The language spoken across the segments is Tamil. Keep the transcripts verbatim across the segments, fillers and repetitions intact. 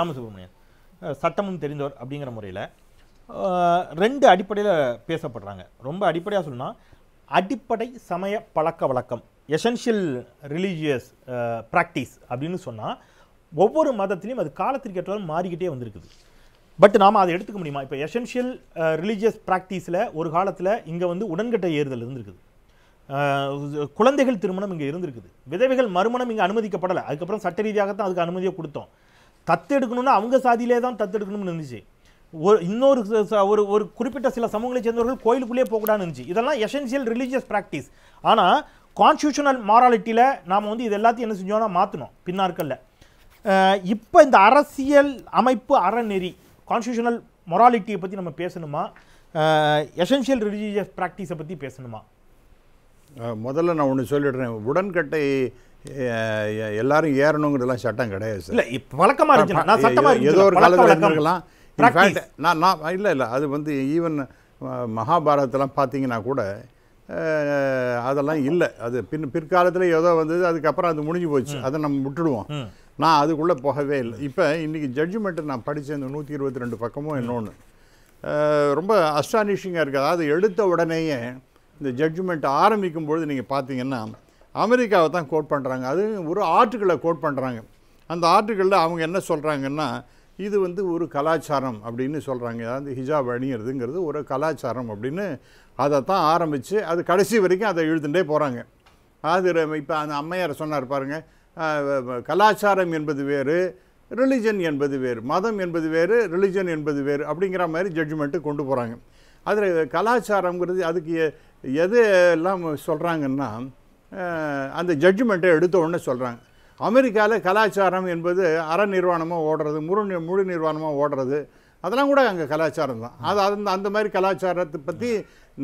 ராமசுப்ரமணியன் சட்டமும் தெரிந்தவர் அப்படிங்கிற முறையில் ரெண்டு அடிப்படையில் பேசப்படுறாங்க. ரொம்ப அடிப்படையாக சொன்னால் அடிப்படை சமய பழக்க வழக்கம் எசென்ஷியல் ரிலீஜியஸ் ப்ராக்டிஸ் அப்படின்னு சொன்னால் ஒவ்வொரு மதத்திலையும் அது காலத்திற்கு ஏற்றாலும் மாறிக்கிட்டே வந்திருக்குது. பட் நாம் அதை எடுத்துக்க முடியுமா? இப்போ எசென்ஷியல் ரிலீஜியஸ் ப்ராக்டிஸில் ஒரு காலத்தில் இங்கே வந்து உடன்கட்டை ஏறுதல் இருந்திருக்குது, குழந்தைகள் திருமணம் இங்கே இருந்திருக்குது, விதவைகள் மறுமணம் இங்கே அனுமதிக்கப்படலை. அதுக்கப்புறம் சட்ட ரீதியாகத்தான் அதுக்கு அனுமதியை கொடுத்தோம். தத்தெடுக்கணும்னா அவங்க சாதியிலே தான் தத்தெடுக்கணும்னு இருந்துச்சு. ஒரு இன்னொரு ஒரு ஒரு குறிப்பிட்ட சில சமூகங்களை சேர்ந்தவர்கள் கோயிலுக்குள்ளேயே போகக்கூடாதுன்னு இருந்துச்சு. இதெல்லாம் எசென்ஷியல் ரிலீஜியஸ் ப்ராக்டிஸ். ஆனால் கான்ஸ்டியூஷனல் மாராலிட்டியில் நாம் வந்து இது எல்லாத்தையும் என்ன செஞ்சோம்னா மாற்றணும் பின்னாட்களில். இப்போ இந்த அரசியல் அமைப்பு அறநெறி கான்ஸ்டியூஷனல் மொராலிட்டியை பற்றி நம்ம பேசணுமா, எசென்ஷியல் ரிலீஜியஸ் ப்ராக்டிஸை பற்றி பேசணுமா? முதல்ல நான் ஒன்று சொல்லிடுறேன், உடன்கட்டை எல்லாரும் ஏறணுங்கிறதுலாம் சட்டம் கிடையாது. இல்லை, இப்போ வழக்கமாக இருந்துச்சு, ஏதோ ஒரு காலத்தில் இருந்திருக்கலாம். இன்ஃபேக்ட் நான் நான் இல்லை இல்லை அது வந்து ஈவன் மகாபாரதத்தெலாம் பார்த்தீங்கன்னா கூட அதெல்லாம் இல்லை. அது பின் பிற்காலத்தில் ஏதோ வந்தது, அதுக்கப்புறம் அது முடிஞ்சு போச்சு, அதை நம்ம விட்டுடுவோம். நான் அதுக்குள்ளே போகவே இல்லை. இப்போ இன்றைக்கி ஜட்ஜ்மெண்ட்டு நான் படித்த இந்த நூற்றி இருபத்தி ரெண்டு பக்கமும் இன்னொன்று ரொம்ப அஸ்டானிஷிங்காக இருக்குது. அதாவது எடுத்த உடனேயே இந்த ஜட்ஜ்மெண்ட் ஆரம்பிக்கும் பொழுது நீங்கள் பார்த்தீங்கன்னா அமெரிக்காவை தான் கோட் பண்ணுறாங்க. அது ஒரு ஆர்டிக்கிளை கோட் பண்ணுறாங்க. அந்த ஆர்டிக்கிளில் அவங்க என்ன சொல்கிறாங்கன்னா, இது வந்து ஒரு கலாச்சாரம் அப்படின்னு சொல்கிறாங்க. அதாவது ஹிஜாப் அணிகிறதுங்கிறது ஒரு கலாச்சாரம் அப்படின்னு அதை தான் ஆரம்பித்து அது கடைசி வரைக்கும் அதை எழுதுகிட்டே போகிறாங்க. அது இப்போ அந்த அம்மையார் சொன்னார் பாருங்கள், கலாச்சாரம் என்பது வேறு, ரிலிஜன் என்பது வேறு, மதம் என்பது வேறு, ரிலிஜன் என்பது வேறு அப்படிங்கிற மாதிரி ஜட்ஜ்மெண்ட்டு கொண்டு போகிறாங்க. அதில் கலாச்சாரங்கிறது அதுக்கு எது எல்லாம் சொல்கிறாங்கன்னா அந்த ஜட்ஜ்மெண்ட்டை எடுத்த உடனே சொல்கிறாங்க. அமெரிக்காவில் கலாச்சாரம் என்பது அற நிர்வாணமாக ஓடுறது, முழு முழு நிர்வாணமாக ஓடுறது, அதெல்லாம் கூட அங்கே கலாச்சாரம் தான். அது அந்த அந்த மாதிரி கலாச்சாரத்தை பற்றி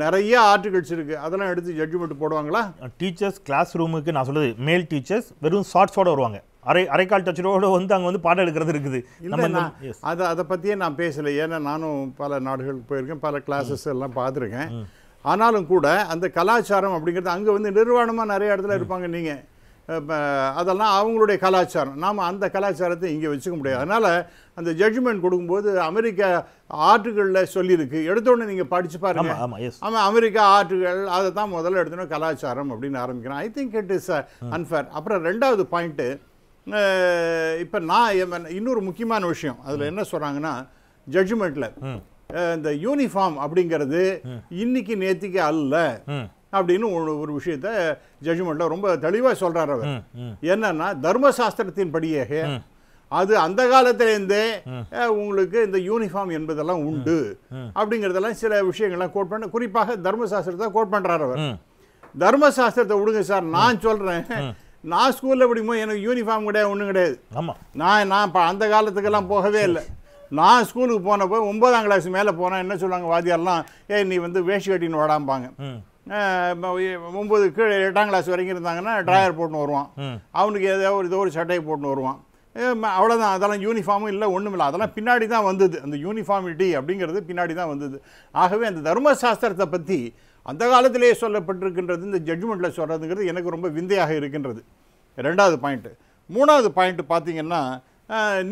நிறைய ஆர்டிகல்ஸ் இருக்குது. அதெல்லாம் எடுத்து ஜட்ஜ்மெண்ட் போடுவாங்களா? டீச்சர்ஸ் கிளாஸ் ரூமுக்கு நான் சொல்லுது, மேல் டீச்சர்ஸ் வெறும் ஷார்ட்ஸோடு வருவாங்க, அரை அரைக்கால் டச்சரோடு வந்து அங்கே வந்து பாடம் எடுக்கிறது இருக்குது. இல்லை, அதை அதை பற்றியே நான் பேசலை. ஏன்னா நானும் பல நாடுகளுக்கு போயிருக்கேன், பல கிளாஸஸ் எல்லாம் பார்த்துருக்கேன். ஆனாலும் கூட அந்த கலாச்சாரம் அப்படிங்கிறது அங்கே வந்து நிர்வாணமாக நிறைய இடத்துல இருப்பாங்க. நீங்கள் அதெல்லாம் அவங்களுடைய கலாச்சாரம், நாம் அந்த கலாச்சாரத்தை இங்கே வச்சுக்க முடியாது. அதனால் அந்த ஜட்ஜ்மெண்ட் கொடுக்கும்போது அமெரிக்கா ஆர்டிக்கிளில் சொல்லியிருக்கு, எடுத்தோடனே நீங்கள் படித்து பாருங்க. ஆமாம், அமெரிக்கா ஆர்டிக்கிள் அதை தான் முதல்ல எடுத்தோடனே கலாச்சாரம் அப்படின்னு ஆரம்பிக்கிறேன். I think it is unfair. அப்புறம் ரெண்டாவது பாயிண்ட்டு, இப்போ நான் இன்னொரு முக்கியமான விஷயம் அதில் என்ன சொல்கிறாங்கன்னா, ஜட்ஜ்மெண்ட்டில் இந்த யூனிஃபார்ம் அப்படிங்கிறது இன்னைக்கு நேற்றுக்கு அல்ல அப்படின்னு ஒரு ஒரு விஷயத்த ஜட்ஜ்மெண்ட்டில் ரொம்ப தெளிவாக சொல்கிறார் அவர். என்னன்னா, தர்மசாஸ்திரத்தின் படியாக அது அந்த காலத்திலேருந்தே உங்களுக்கு இந்த யூனிஃபார்ம் என்பதெல்லாம் உண்டு அப்படிங்கிறதெல்லாம் சில விஷயங்கள்லாம் கோட் பண்ண, குறிப்பாக தர்மசாஸ்திரத்தை கோட் பண்ணுறார் அவர். தர்மசாஸ்திரத்தை விடுங்க சார், நான் சொல்கிறேன், நான் ஸ்கூலில் படிக்கும்போது எனக்கு யூனிஃபார்ம் கிடையாது, ஒன்றும் கிடையாது. நான் நான் அந்த காலத்துக்கெல்லாம் போகவே இல்லை. நான் ஸ்கூலுக்கு போனப்போ ஒன்பதாம் கிளாஸ் மேலே போனேன், என்ன சொல்லுவாங்க வாதியாரெலாம், ஏ நீ வந்து வேஷ்டி கட்டின்னு வாடாம்பாங்க. ஒம்பது கீழே எட்டாம் கிளாஸ் வரைக்கும் இருந்தாங்கன்னா ட்ராயர் போட்டுன்னு வருவான், அவனுக்கு ஏதாவது ஒரு ஏதோ ஒரு சட்டையை போட்டுன்னு வருவான், அவ்வளோதான். அதெல்லாம் யூனிஃபார்மும் இல்லை, ஒன்றும் இல்லை. அதெல்லாம் பின்னாடி தான் வந்தது, அந்த யூனிஃபார்மிட்டி அப்படிங்கிறது பின்னாடி தான் வந்தது. ஆகவே அந்த தர்மசாஸ்திரத்தை பற்றி அந்த காலத்திலேயே சொல்லப்பட்டிருக்கின்றது இந்த ஜட்ஜ்மெண்ட்டில் சொல்கிறதுங்கிறது எனக்கு ரொம்ப விந்தையாக இருக்கின்றது. ரெண்டாவது பாயிண்ட்டு. மூணாவது பாயிண்ட்டு பார்த்தீங்கன்னா,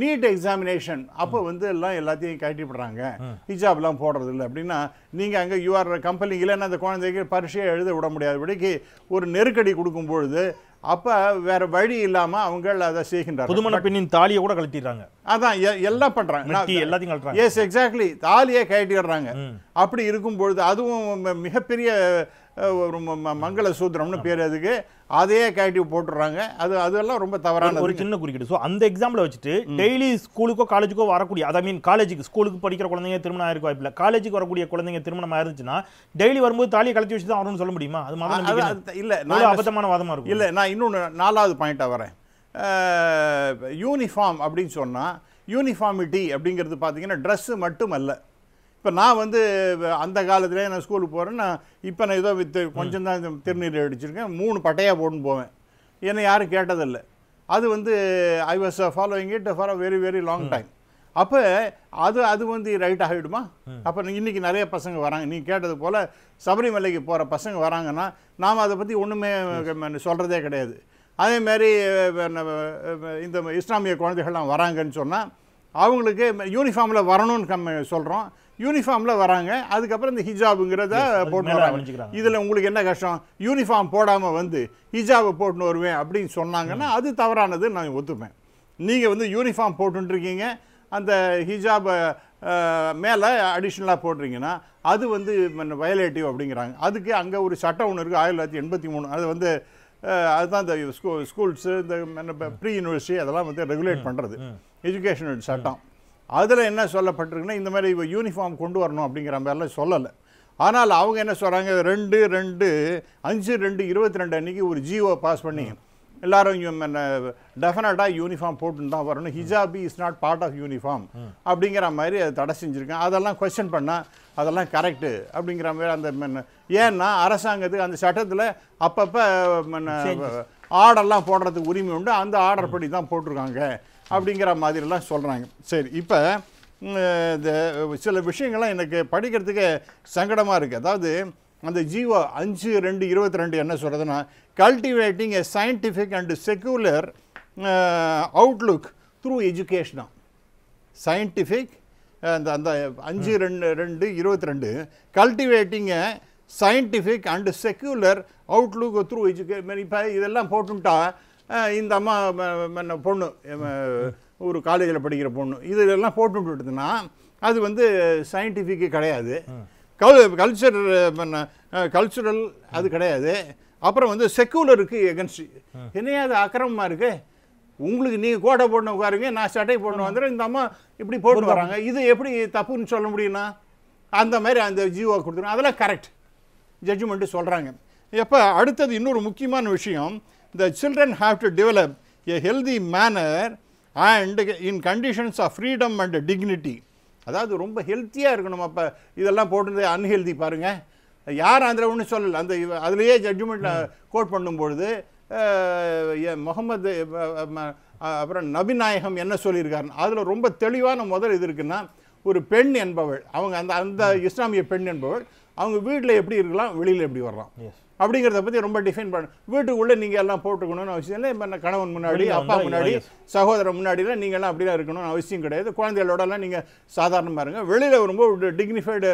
நீட் எக்ஸாமினேஷன் அப்போ வந்து எல்லாம் எல்லாத்தையும் கட்டிப்படுறாங்க, ஹிஜாப்லாம் போடுறது இல்லை அப்படின்னா நீங்கள் அங்கே யூஆர் கம்பெனி இல்லைன்னா அந்த குழந்தைக்கு பரீட்சையை எழுத விட முடியாதபடிக்கு ஒரு நெருக்கடி கொடுக்கும் பொழுது அப்போ வேறு வழி இல்லாமல் அவங்க அதை செய்கின்றார். புதுமண பெண்ணின் தாலியை கூட கழட்டிடுறாங்க. அதான் எல்லாம் பண்ணுறாங்க, எல்லாத்தையும். எஸ், எக்ஸாக்ட்லி, தாலியை கழட்டிடுறாங்க. அப்படி இருக்கும்பொழுது அதுவும் மிகப்பெரிய ஒரு மங்கள சூத்திரம்னு பேர், அதுக்கு அதையே கேட்டி போட்டுறாங்க. அது அதெல்லாம் ரொம்ப தவறான ஒரு சின்ன குறிக்கிட்டு. ஸோ அந்த எக்ஸாம்பிளை வச்சுட்டு டெய்லி ஸ்கூலுக்கோ காலேஜுக்கோ வரக்கூடிய, ஐ மீன் காலேஜுக்கு ஸ்கூலுக்கு படிக்கிற குழந்தைங்க திருமணம் ஆயிருக்கும் வாய்ப்பில்லை, காலேஜுக்கு வரக்கூடிய குழந்தைங்க திருமணம் ஆயிருந்துச்சுன்னா டெய்லி வரும்போது தாலியை கலத்தி வச்சு தான் வரும்னு சொல்ல முடியுமா? அது மாதிரி இல்லை, நான் அபத்தமான வாதமாக இருக்கும். இல்லை, நான் இன்னொன்று நாலாவது பாயிண்ட்டாக வரேன். யூனிஃபார்ம் அப்படின்னு சொன்னால் யூனிஃபார்மிட்டி அப்படிங்கிறது பார்த்தீங்கன்னா ட்ரெஸ்ஸு மட்டும் அல்ல. இப்போ நான் வந்து அந்த காலத்துலேயே நான் ஸ்கூலுக்கு போகிறேன்னா, இப்போ நான் ஏதோ வித்து கொஞ்சம் தான் திருநீர் அடிச்சிருக்கேன், மூணு பட்டையாக போட்டுன்னு போவேன், என்னை யாரும் கேட்டதில்லை. அது வந்து I was following it for a very very long time. அப்போ அது அது வந்து ரைட் ஆகிடுமா? அப்போ இன்றைக்கி நிறைய பசங்க வராங்க, நீங்கள் கேட்டது போல் சபரிமலைக்கு போகிற பசங்க வராங்கன்னா நாம் அதை பற்றி ஒன்றுமே சொல்கிறதே கிடையாது. அதேமாரி இந்த இஸ்லாமிய குழந்தைகள்லாம் வராங்கன்னு சொன்னால் அவங்களுக்கு யூனிஃபார்ம்ல வரணும்னு நம்ம சொல்றோம் யூனிஃபார்ம்ல வராங்க அதுக்கு அப்புறம் இந்த ஹிஜாப்ங்கறத போடுறாங்க இதுல உங்களுக்கு என்ன கஷ்டம் யூனிஃபார்ம் போடாம வந்து ஹிஜாப் போட்னு வருவேன் அப்படி சொன்னாங்கன்னா அது தவறானது நான் ஒத்துப்பேன் நீங்க வந்து யூனிஃபார்ம் போட்டுட்டு இருக்கீங்க அந்த ஹிஜாப் மேல அடிஷனலா போட்றீங்கனா அது வந்து வயலேட்டிவ் அப்படிங்கறாங்க அதுக்கு அங்க ஒரு சட்டம் ஒன்னு இருக்கு nineteen eighty-three அது வந்து அதுதான் the schools the pre university அதெல்லாம் வந்து ரெகுலேட் பண்றது எஜுகேஷனல் சட்டம் அதுல என்ன சொல்லப்பட்டிருக்குன்னா இந்த மாதிரி யூனிஃபார்ம் கொண்டு வரணும் அப்படிங்கற மாதிரி சொல்லல ஆனால் அவங்க என்ன சொல்றாங்க two two five two twenty-two அன்னைக்கு ஒரு ஜிஓ பாஸ் பண்ணி எல்லாரும் டெஃபினட்டா யூனிஃபார்ம் போட்டு தான் வரணும் ஹிஜாபி is not part of uniform அப்படிங்கிற மாதிரி அது தடை செஞ்சுருக்கேன் அதெல்லாம் கொஸ்டின் பண்ணால் அதெல்லாம் கரெக்டு அப்படிங்கிற மாதிரி அந்த ஏன்னா அரசாங்கத்துக்கு அந்த சட்டத்தில் அப்பப்போ ஆர்டர்லாம் போடுறதுக்கு உரிமை உண்டு அந்த ஆர்டர் படி தான் போட்டிருக்காங்க அப்படிங்கிற மாதிரிலாம் சொல்கிறாங்க சரி இப்போ இந்த சில விஷயங்கள்லாம் எனக்கு படிக்கிறதுக்கு சங்கடமாக இருக்குது அதாவது அந்த ஜீவா அஞ்சு ரெண்டு இருபத்தி ரெண்டு என்ன சொல்கிறதுன்னா cultivating a scientific and secular outlook through எஜுகேஷனா சயின்டிஃபிக் அந்த அந்த அஞ்சு ரெண்டு ரெண்டு இருபத்தி ரெண்டு cultivating a scientific and secular outlook through எஜுகே இப்போ இதெல்லாம் போட்டுட்டா இந்த அம்மா பொண்ணு ஒரு காலேஜில் படிக்கிற பொண்ணு இதெல்லாம் போட்டு விட்டுதுன்னா அது வந்து சயின்டிஃபிக்கு கிடையாது கல்ச்சர் கல்ச்சுரல் அது கிடையாது அப்புறம் வந்து செக்குலருக்கு எகென்ஸ்ட் என்னையா அது அக்கிரமமாக இருக்கு உங்களுக்கு நீங்கள் கோட்டை போட்டு உட்காருங்க நான் சட்டை போட்டு வந்துடுறேன் இந்த அம்மா இப்படி போட்டு வராங்க இது எப்படி தப்புன்னு சொல்ல முடியும்னா அந்த மாதிரி அந்த ஜீவா கொடுத்துருங்க அதெல்லாம் கரெக்ட் ஜட்ஜ்மெண்ட்டு சொல்கிறாங்க எப்போ அடுத்தது இன்னொரு முக்கியமான விஷயம் the children have to develop a healthy manner and in conditions of freedom and dignity அதாவது ரொம்ப ஹெல்த்தியாக இருக்கணும் அப்போ இதெல்லாம் போட்டு அன்ஹெல்தி பாருங்கள் யார் அந்த ஒன்றும் சொல்லலை அந்த அதுலேயே ஜட்ஜ்மெண்ட் கோட் பண்ணும்பொழுது முகமது அப்புறம் நபிநாயகம் என்ன சொல்லியிருக்காருன்னு அதில் ரொம்ப தெளிவான முதல் இது இருக்குன்னா ஒரு பெண் என்பவள் அவங்க அந்த அந்த இஸ்லாமிய பெண் என்பவள் அவங்க வீட்டில் எப்படி இருக்கலாம் வெளியில் எப்படி வரலாம் அப்படிங்கிறத பற்றி ரொம்ப டிஃபைன் பண்ண வீட்டுக்குள்ளே நீங்கள் எல்லாம் போட்டுக்கணும்னு அவசியம் இல்லை இப்போ கணவன் முன்னாடி அப்பா முன்னாடி சகோதரன் முன்னாடிலாம் நீங்கள்லாம் அப்படிலாம் இருக்கணும்னு அவசியம் கிடையாது குழந்தைகளோடலாம் நீங்கள் சாதாரணமாக இருங்க வெளியில் ரொம்ப டிக்னிஃபைடு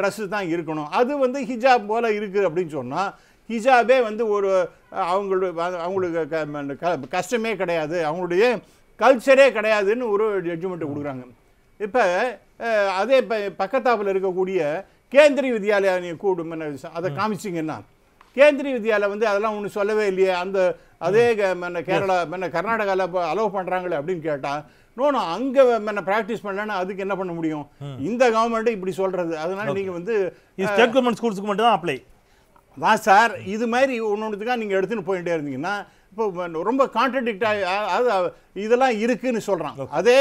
ட்ரெஸ்ஸு தான் இருக்கணும் அது வந்து ஹிஜாப் போல் இருக்குது அப்படின்னு சொன்னால் ஹிஜாபே வந்து ஒரு அவங்களுடைய அவங்களுக்கு கஷ்டமே கிடையாது அவங்களுடைய கல்ச்சரே கிடையாதுன்னு ஒரு ஜட்ஜ்மெண்ட் கொடுக்குறாங்க இப்போ அதே இப்போ பக்கத்தாப்பில் இருக்கக்கூடிய கேந்திரிய வித்யாலயா நீங்கள் கூடும் அதை காமிச்சிங்கன்னா கேந்திரிய வித்யாலயா வந்து அதெல்லாம் ஒன்று சொல்லவே இல்லையே அந்த அதே கேரளா என்ன கர்நாடகாவில் இப்போ அலோவ் பண்ணுறாங்களே அப்படின்னு கேட்டால் நோனும் அங்கே என்ன ப்ராக்டிஸ் பண்ணலன்னா அதுக்கு என்ன பண்ண முடியும் இந்த கவர்மெண்ட்டு இப்படி சொல்கிறது அதனால் நீங்கள் வந்து ஸ்டேட் கவர்மெண்ட் ஸ்கூல்ஸுக்கு மட்டும் தான் அப்ளை அதான் சார் இது மாதிரி ஒன்று ஒன்றுத்துக்காக நீங்கள் எடுத்துன்னு போயிட்டே இருந்தீங்கன்னா இப்போ ரொம்ப கான்ட்ரடிக்டாக இதெல்லாம் இருக்குன்னு சொல்கிறான் அதே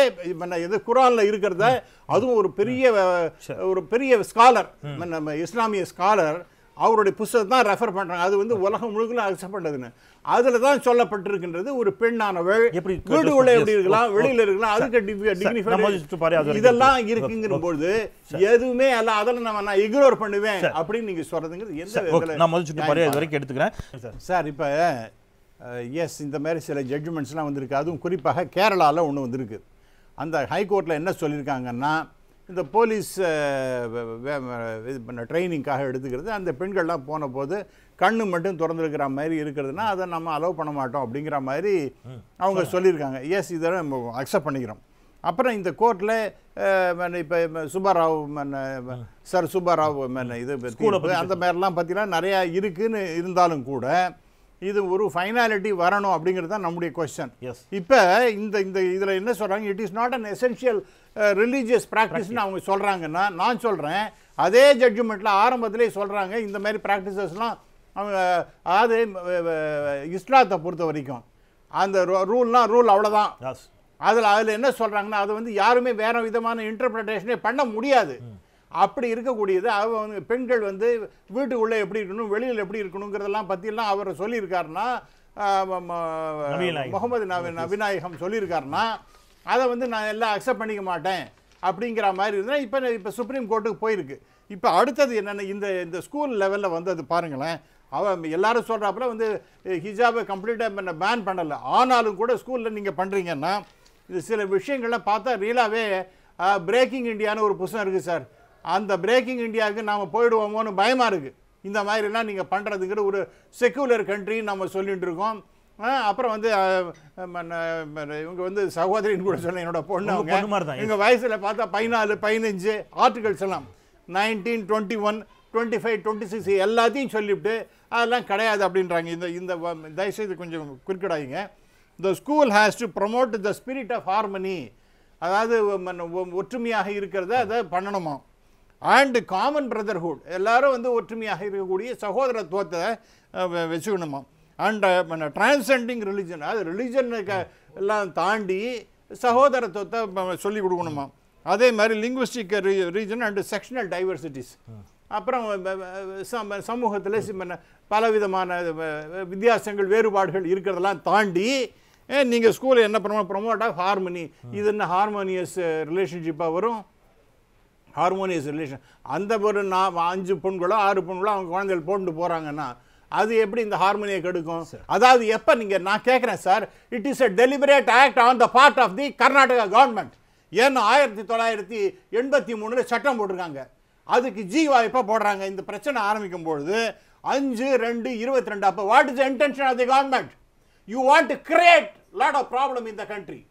இது குரானில் இருக்கிறத அதுவும் ஒரு பெரிய ஒரு பெரிய ஸ்காலர் நம்ம இஸ்லாமிய ஸ்காலர் அவருடைய புத்தகத்தை தான் ரெஃபர் பண்ணுறாங்க அது வந்து உலகம் முழுக்க அக்செப்ட் பண்ணுறதுன்னு அதில் தான் சொல்லப்பட்டிருக்கின்றது ஒரு பெண்ணானவள் எப்படி வீடுகளை எப்படி இருக்கலாம் வெளியில் இருக்கலாம் அதுக்கு இதெல்லாம் இருக்குங்கிற பொழுது எதுவுமே அல்ல அதில் நம்ம நான் இக்னோர் பண்ணுவேன் அப்படின்னு நீங்கள் சொல்கிறதுங்கிறது எந்த வரைக்கும் எடுத்துக்கிறேன் சார் இப்போ எஸ் இந்த மாதிரி சில ஜட்ஜ்மெண்ட்ஸ்லாம் வந்திருக்கு அதுவும் குறிப்பாக கேரளாவில் ஒன்று வந்திருக்கு அந்த ஹைகோர்ட்டில் என்ன சொல்லியிருக்காங்கன்னா இந்த போலீஸ் ட்ரைனிங்காக எடுத்துக்கிறது அந்த பெண்கள்லாம் போன போது கண்ணு மட்டும் திறந்துருக்கிற மாதிரி இருக்கிறதுனா அதை நம்ம அலோவ் பண்ண மாட்டோம் அப்படிங்கிற மாதிரி அவங்க சொல்லியிருக்காங்க எஸ் இதை நம்ம அக்செப்ட் பண்ணிக்கிறோம் அப்புறம் இந்த கோர்ட்டில் இப்போ சுப்பாராவ் சார் சுப்பாராவ் இது அந்த மாதிரிலாம் பார்த்தீங்கன்னா நிறையா இருக்குதுன்னு இருந்தாலும் கூட இது ஒரு ஃபைனாலிட்டி வரணும் அப்படிங்கிறது தான் நம்முடைய கொஸ்டின் இப்போ இந்த இந்த இதில் என்ன சொல்கிறாங்க it is not an essential religious ப்ராக்டிஸ்ன்னு அவங்க சொல்கிறாங்கன்னா நான் சொல்கிறேன் அதே ஜட்ஜ்மெண்ட்டில் ஆரம்பத்திலே சொல்கிறாங்க இந்த மாதிரி ப்ராக்டிசஸ்லாம் அவங்க அது இஸ்லாத்தை பொறுத்த வரைக்கும் அந்த ரூல்லாம் ரூல் அவ்வளோதான் அதில் அதில் என்ன சொல்கிறாங்கன்னா அது வந்து யாருமே வேறு விதமான இன்டர்பிரட்டேஷனே பண்ண முடியாது அப்படி இருக்கக்கூடியது அவங்க பெண்கள் வந்து வீட்டுக்குள்ளே எப்படி இருக்கணும் வெளியில் எப்படி இருக்கணுங்கிறதெல்லாம் பற்றிலாம் அவர் சொல்லியிருக்காருன்னா முகமது நபிநாயகம் சொல்லியிருக்காருன்னா அதை வந்து நான் எல்லாம் அக்செப்ட் பண்ணிக்க மாட்டேன் அப்படிங்கிற மாதிரி இருந்தால் இப்போ இப்போ சுப்ரீம் கோர்ட்டுக்கு போயிருக்கு இப்போ அடுத்தது என்னென்ன இந்த இந்த ஸ்கூல் லெவலில் வந்து அது பாருங்களேன் அவன் எல்லாரும் சொல்கிறாப்புல வந்து ஹிஜாபை கம்ப்ளீட்டாக பேன் பண்ணலை ஆனாலும் கூட ஸ்கூலில் நீங்கள் பண்ணுறீங்கன்னா இது சில விஷயங்களை பார்த்தா ரியலாவே பிரேக்கிங் இந்தியான்னு ஒரு புத்தகம் இருக்கு சார். அந்த பிரேக்கிங் இந்தியாவுக்கு நாம் போயிடுவோமோன்னு பயமாக இருக்குது. இந்த மாதிரிலாம் நீங்கள் பண்ணுறதுங்கிற ஒரு செக்குலர் கண்ட்ரின்னு நம்ம சொல்லிகிட்டு இருக்கோம். அப்புறம் வந்து இவங்க வந்து சகோதரின்னு கூட சொன்ன என்னோட பொண்ணு, அவங்க எங்கள் வயசில் பார்த்தா பதினாலு பதினஞ்சு ஆர்டிகல்ஸ் எல்லாம் nineteen twenty one twenty five twenty six எல்லாத்தையும் சொல்லிவிட்டு அதெல்லாம் கிடையாது அப்படின்றாங்க. இந்த இந்த தயவுசெய்து கொஞ்சம் குறிக்கிடாதீங்க. The school has to promote the spirit of harmony, அதாவது ஒற்றுமையாக இருக்கிறத அதை பண்ணணுமா. அண்டு காமன் பிரதர்ஹுட், எல்லோரும் வந்து ஒற்றுமையாக இருக்கக்கூடிய சகோதரத்துவத்தை வச்சுக்கணுமா. அண்ட் டிரான்செண்டிங் ரிலிஜன், அது ரிலிஜனுக்கு எல்லாம் தாண்டி சகோதரத்துவத்தை சொல்லிக் கொடுக்கணுமா. அதே மாதிரி linguistic region and sectional diversities, அப்புறம் சமூகத்தில் பலவிதமான வித்தியாசங்கள் வேறுபாடுகள் இருக்கிறதெல்லாம் தாண்டி நீங்கள் ஸ்கூலில் என்ன பண்ணுவோம், ப்ரொமோட் ஆஃப் ஹார்மனி. இது என்ன ஹார்மோனியஸ் ரிலேஷன்ஷிப்பாக வரும், ஹார்மோனியஸ் ரிலேஷன். அந்த ஒரு நான் அஞ்சு பொண்களோ ஆறு பொண்களோ அவங்க குழந்தைகள் போட்டு போகிறாங்கன்னா அது எப்படி இந்த ஹார்மோனியை கெடுக்கும்? அதாவது எப்போ நீங்கள், நான் கேட்குறேன் sir, it is a deliberate act on the part of the Karnataka government. ஏன்னா ஆயிரத்தி தொள்ளாயிரத்தி எண்பத்தி மூணுல சட்டம் போட்டிருக்காங்க, அதுக்கு ஜி வாய்ப்பாக போடுறாங்க. இந்த பிரச்சனை ஆரம்பிக்கும் பொழுது அஞ்சு ரெண்டு இருபத்தி ரெண்டு. அப்போ what is the intention of the government? You want to create lot of problem in the country.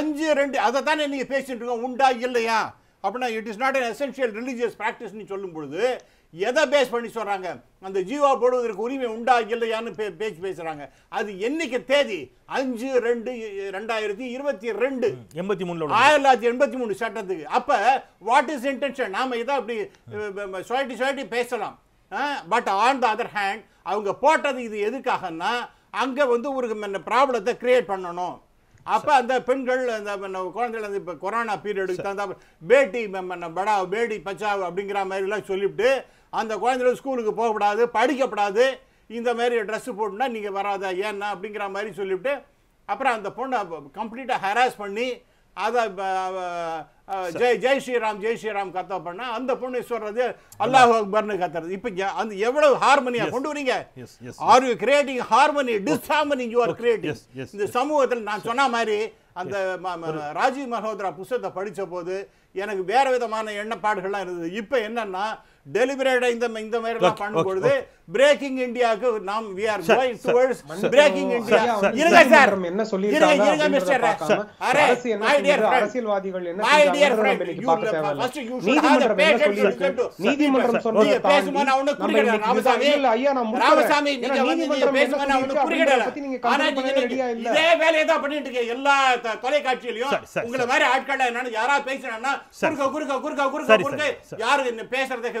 அஞ்சு ரெண்டு அதை தானே நீங்கள் பேசிகிட்டு இருக்கோம், உண்டா இல்லையா? அப்படின்னா it is not an essential religious ப்ராக்டிஸ்ன்னு சொல்லும் பொழுது எதை பேஸ் பண்ணி சொல்கிறாங்க? அந்த ஜீவா போடுவதற்கு உரிமை உண்டா இல்லையான்னு பே பேச்சு பேசுகிறாங்க. அது என்னைக்கு தேதி? அஞ்சு ரெண்டு ரெண்டாயிரத்தி இருபத்தி ரெண்டு எண்பத்தி மூணு ஆயிரத்தி தொள்ளாயிரத்தி எண்பத்தி மூணு சட்டத்துக்கு. அப்போ வாட் இஸ் இன்டென்ஷன்? நாம் இதை அப்படி சொயட்டி சொயட்டி பேசலாம். But on the other hand அவங்க போட்டது இது எதுக்காகன்னா அங்கே வந்து ஒரு ப்ராப்ளத்தை கிரியேட் பண்ணணும். அப்போ அந்த பெண்கள் அந்த குழந்தைகள் அந்த இப்போ கொரோனா பீரியடுக்கு தகுந்த பேட்டி படா பேடி பச்சாவ் அப்படிங்கிற மாதிரிலாம் சொல்லிவிட்டு அந்த குழந்தைகள் ஸ்கூலுக்கு போகக்கூடாது, படிக்கப்படாது, இந்த மாதிரி ட்ரெஸ்ஸு போட்டுனா நீங்கள் வராதா ஏன்னா அப்படிங்கிற மாதிரி சொல்லிவிட்டு அப்புறம் அந்த பொண்ணை கம்ப்ளீட்டாக ஹராஸ் பண்ணி அதை ஜெய் ஜெய் ஸ்ரீராம் ஜெய் ஸ்ரீராம் கத்தா பண்ணால் அந்த பொண்ணு சொல்கிறது அல்லாஹ் அக்பர்னு கத்துறது. இப்போ அந்த எவ்வளவு ஹார்மனியாக கொண்டு வரீங்க? Are you creating harmony? Disharmony you are creating. இந்த சமூகத்தில் நான் சொன்ன மாதிரி அந்த ராஜீவ் மல்ஹோத்ரா புத்தகத்தை படித்த போது எனக்கு வேறு விதமான எண்ணப்பாடுகள்லாம் இருந்தது. இப்போ என்னென்னா டெலிபரேட்டாக இந்த இந்த மாதிரிலாம் பண்ணும்பொழுது பிரேக்கிங் இந்தியாவுக்கு நாம் we are going towards breaking India. இருங்க சார், என்ன சொல்லிருக்காங்க? இருங்க மிஸ்டர் அரே, மை டியர் அரசியல்வாதிகள் என்ன சொல்றாங்க? First you should have the patience. நீதிமன்றம் சொன்னது பேசுமா? நான் உன்ன குறிக்கடல ராமசாமி. ஐயா நான் முறை ராமசாமி, நீங்க வந்து பேசுமா? நான் உன்ன குறிக்கடல. ஆனா நீங்க இதே வேலையை தான் பண்ணிட்டு இருக்கீங்க. எல்லா தொலைக்காட்சியிலயும் உங்களை மாதிரி ஆட்கள் என்னன்னா யாரா பேசுறானா குறுக்க குறுக்க குறுக்க குறுக்க குறுக்க யாரு என்ன பேசுறதே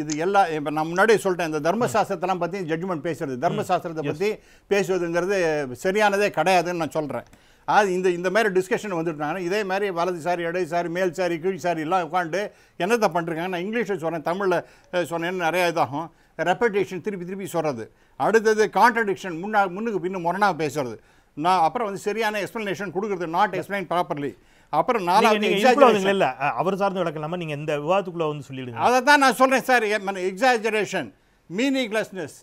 இது எல்லாம் இப்போ நான் முன்னாடியே சொல்லிட்டேன். இந்த தர்மசாஸ்திரத்தெல்லாம் பற்றி ஜட்ஜ்மெண்ட் பேசுகிறது, தர்மசாஸ்திரத்தை பற்றி பேசுவதுங்கிறது சரியானதே கிடையாதுன்னு நான் சொல்கிறேன். அது இந்த இந்த மாதிரி டிஸ்கஷன் வந்துட்டாங்க. இதே மாதிரி வலதுசாரி இடதுசாரி மேல் சாரி கீழ் சாரி எல்லாம் உட்காந்து என்னத்தை பண்ணுறாங்க? நான் இங்கிலீஷில் சொன்னேன், தமிழில் சொன்னேன்னு நிறையா இதாகும். ரெப்படேஷன் திருப்பி திருப்பி சொல்கிறது, அடுத்தது கான்ட்ரடிக்ஷன், முன்னா முன்னுக்கு பின்னு முரணாக பேசுறது. நான் அப்புறம் வந்து சரியான எக்ஸ்ப்ளனேஷன் கொடுக்குறது, நாட் எக்ஸ்பிளைன் ப்ராப்பர்லி. அப்புறம் நாலாவது இல்லை அவர் சார்ந்து விளக்கலாமா? நீங்கள் இந்த விவாதத்துக்குள்ளே வந்து சொல்லிவிடுங்க. அதை தான் நான் சொல்கிறேன் சார். எக்ஸாஜரேஷன், மீனிங்லெஸ்னஸ்,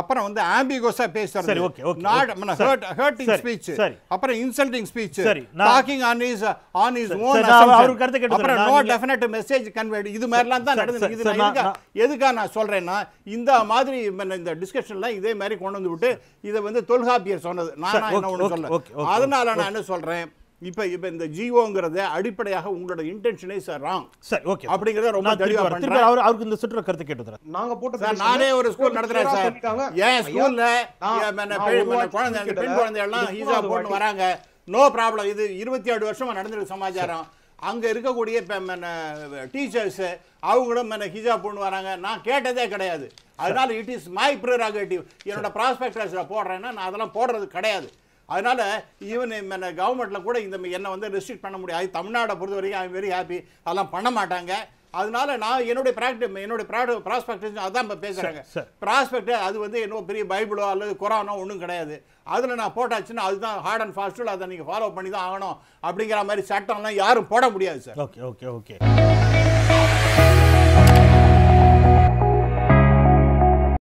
அப்புறம் வந்து ஆம்பிகோஸாக பேசுறது, ஹர்ட்டிங் ஸ்பீச், அப்புறம் insulting speech, talking on his on is own, அப்புறம் நோ டெஃபினட் மெசேஜ் கன்வேட், இது மாதிரிலாம் தான் நடந்தது. இது எதுக்காக நான் சொல்கிறேன்னா இந்த மாதிரி இந்த டிஸ்கஷன்லாம் இதே மாதிரி கொண்டு வந்து விட்டு இதை வந்து தொல்காப்பியர் சொன்னது, நான் என்ன ஒன்று சொல்கிறேன். அதனால நான் என்ன சொல்கிறேன், இப்போ இப்போ இந்த ஜிஓங்கிறத அடிப்படையாக உங்களோட இன்டென்ஷனே சார் ராங் சார். ஓகே, அப்படிங்கிறத ரொம்ப தெளிவாக பண்ணுறேன். அவர் அவருக்கு இந்த சுற்று கருத்து கேட்டுக்கிறேன். நாங்கள் போட்டு சார், நானே ஒரு ஸ்கூல் நடத்துகிறேன் சார். ஏன் ஸ்கூலில் குழந்தை பெண் குழந்தைகள்லாம் ஹீசா போட்டு வராங்க, நோ ப்ராப்ளம். இது இருபத்தி ஏழு வருஷமாக நடந்துருக்கு சமாச்சாரம். அங்கே இருக்கக்கூடிய டீச்சர்ஸு அவங்களும் என்ன ஹிஜாப் பொண்ணு வராங்க, நான் கேட்டதே கிடையாது. அதனால் இட் இஸ் மை ப்ரிராகேட்டிவ். என்னோட ப்ராஸ்பெக்டர்ஸில் போடுறேன்னா நான் அதெல்லாம் போடுறது கிடையாது. Another, even in a government, the restrict Panamudi, Tamnada Purdue, I'm very happy. Alam Panamatanga. Adana, now you know the practice, you know the prospect is Adam Pesaranga. Prospect, other than no pre Bible or Corona, Unukade. Other than potation, hard and fast, other than you follow Panizano, Abdicamari Saturn, Yaru Potamudia. Okay, okay, okay.